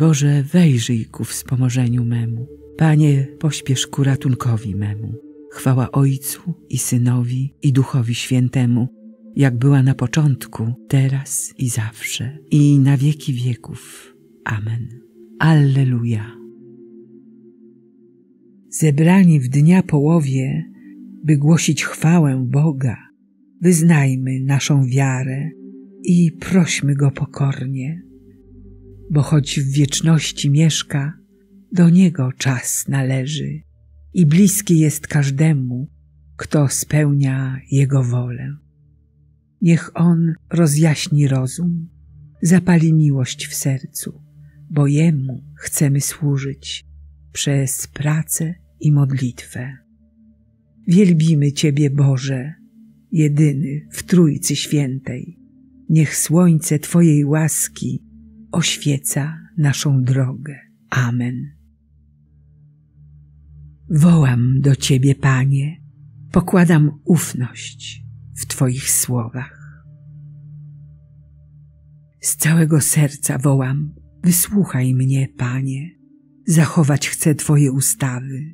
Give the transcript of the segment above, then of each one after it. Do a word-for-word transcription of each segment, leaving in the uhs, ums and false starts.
Boże, wejrzyj ku wspomożeniu memu. Panie, pośpiesz ku ratunkowi memu. Chwała Ojcu i Synowi, i Duchowi Świętemu, jak była na początku, teraz i zawsze, i na wieki wieków. Amen. Alleluja. Zebrani w dnia połowie, by głosić chwałę Boga, wyznajmy naszą wiarę i prośmy Go pokornie, bo choć w wieczności mieszka, do Niego czas należy i bliski jest każdemu, kto spełnia Jego wolę. Niech On rozjaśni rozum, zapali miłość w sercu, bo Jemu chcemy służyć przez pracę i modlitwę. Wielbimy Ciebie, Boże, jedyny w Trójcy Świętej. Niech słońce Twojej łaski oświeca naszą drogę. Amen. Wołam do Ciebie, Panie, pokładam ufność w Twoich słowach. Z całego serca wołam, wysłuchaj mnie, Panie, zachować chcę Twoje ustawy.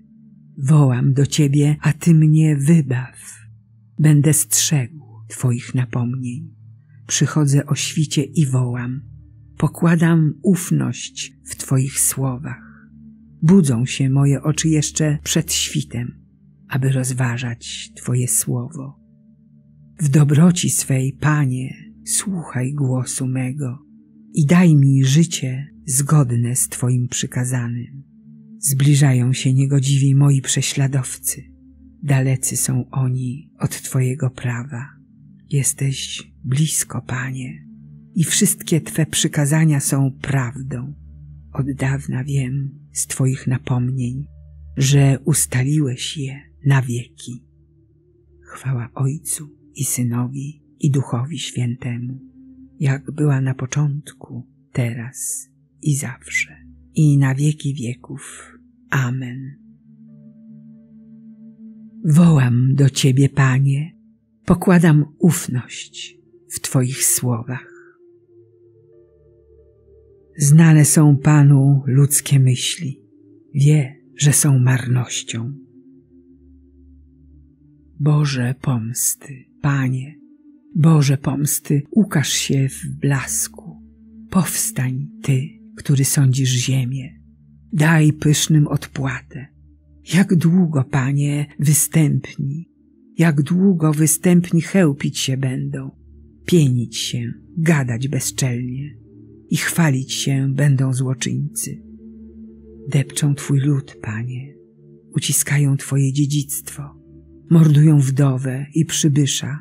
Wołam do Ciebie, a Ty mnie wybaw. Będę strzegł Twoich napomnień. Przychodzę o świcie i wołam. Pokładam ufność w Twoich słowach. Budzą się moje oczy jeszcze przed świtem, aby rozważać Twoje słowo. W dobroci swej, Panie, słuchaj głosu mego i daj mi życie zgodne z Twoim przykazanym. Zbliżają się niegodziwi moi prześladowcy. Dalecy są oni od Twojego prawa. Jesteś blisko, Panie, i wszystkie Twe przykazania są prawdą. Od dawna wiem z Twoich napomnień, że ustaliłeś je na wieki. Chwała Ojcu i Synowi, i Duchowi Świętemu, jak była na początku, teraz i zawsze, i na wieki wieków. Amen. Wołam do Ciebie, Panie, pokładam ufność w Twoich słowach. Znane są Panu ludzkie myśli, wie, że są marnością. Boże pomsty, Panie, Boże pomsty, ukaż się w blasku. Powstań Ty, który sądzisz ziemię. Daj pysznym odpłatę. Jak długo, Panie, występni, jak długo występni chełpić się będą, pienić się, gadać bezczelnie i chwalić się będą złoczyńcy. Depczą Twój lud, Panie, uciskają Twoje dziedzictwo, mordują wdowę i przybysza,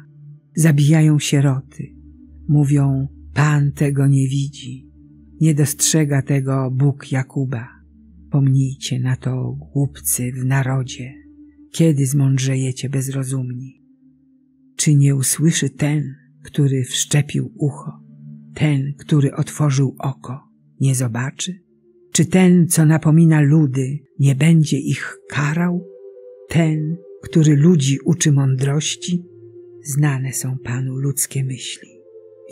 zabijają sieroty, mówią, Pan tego nie widzi, nie dostrzega tego Bóg Jakuba. Pomnijcie na to, głupcy w narodzie, kiedy zmądrzejecie bezrozumni. Czy nie usłyszy ten, który wszczepił ucho, ten, który otworzył oko, nie zobaczy? Czy ten, co napomina ludy, nie będzie ich karał? Ten, który ludzi uczy mądrości? Znane są Panu ludzkie myśli,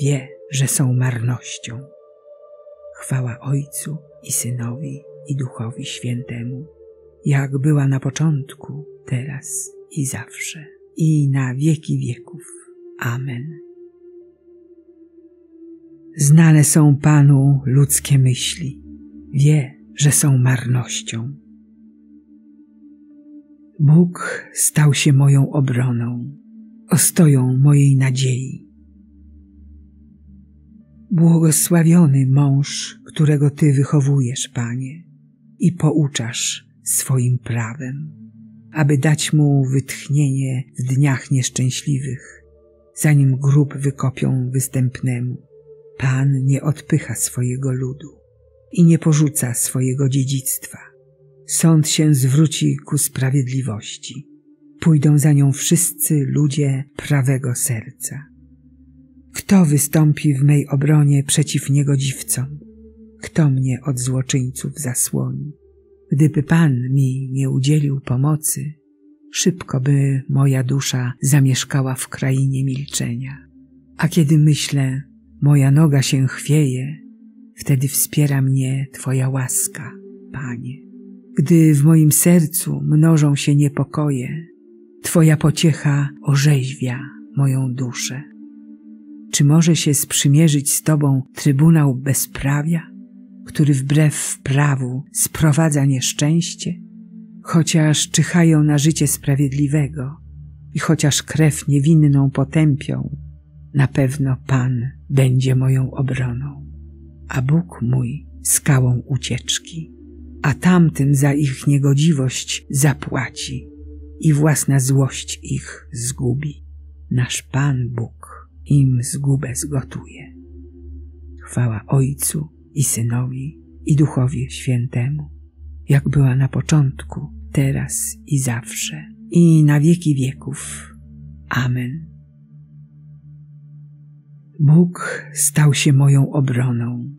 wie, że są marnością. Chwała Ojcu i Synowi, i Duchowi Świętemu, jak była na początku, teraz i zawsze, i na wieki wieków. Amen. Znane są Panu ludzkie myśli, wie, że są marnością. Bóg stał się moją obroną, ostoją mojej nadziei. Błogosławiony mąż, którego Ty wychowujesz, Panie, i pouczasz swoim prawem, aby dać mu wytchnienie w dniach nieszczęśliwych, zanim grób wykopią występnemu. Pan nie odpycha swojego ludu i nie porzuca swojego dziedzictwa. Sąd się zwróci ku sprawiedliwości. Pójdą za nią wszyscy ludzie prawego serca. Kto wystąpi w mej obronie przeciw niegodziwcom? Kto mnie od złoczyńców zasłoni? Gdyby Pan mi nie udzielił pomocy, szybko by moja dusza zamieszkała w krainie milczenia. A kiedy myślę, moja noga się chwieje, Wtedy wspiera mnie Twoja łaska, Panie. Gdy w moim sercu mnożą się niepokoje, Twoja pociecha orzeźwia moją duszę. Czy może się sprzymierzyć z Tobą Trybunał Bezprawia, który wbrew prawu sprowadza nieszczęście? Chociaż czyhają na życie sprawiedliwego i chociaż krew niewinną potępią, na pewno Pan będzie moją obroną, a Bóg mój skałą ucieczki, a tamtym za ich niegodziwość zapłaci i własna złość ich zgubi. Nasz Pan Bóg im zgubę zgotuje. Chwała Ojcu i Synowi, i Duchowi Świętemu, jak była na początku, teraz i zawsze, i na wieki wieków. Amen. Bóg stał się moją obroną,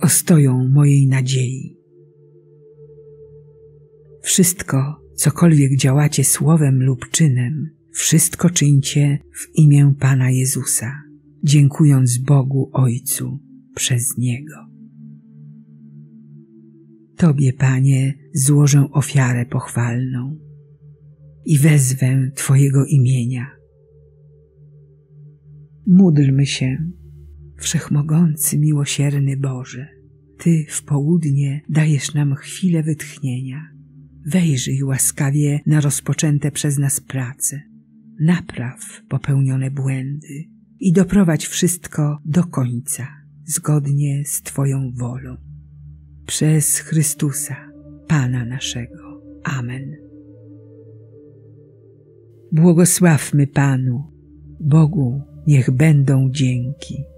ostoją mojej nadziei. Wszystko, cokolwiek działacie słowem lub czynem, wszystko czyńcie w imię Pana Jezusa, dziękując Bogu Ojcu przez Niego. Tobie, Panie, złożę ofiarę pochwalną i wezwę Twojego imienia. Módlmy się. Wszechmogący, miłosierny Boże, Ty w południe dajesz nam chwilę wytchnienia. Wejrzyj łaskawie na rozpoczęte przez nas prace. Napraw popełnione błędy i doprowadź wszystko do końca, zgodnie z Twoją wolą. Przez Chrystusa, Pana naszego. Amen. Błogosławmy Panu, Bogu niech będą dzięki.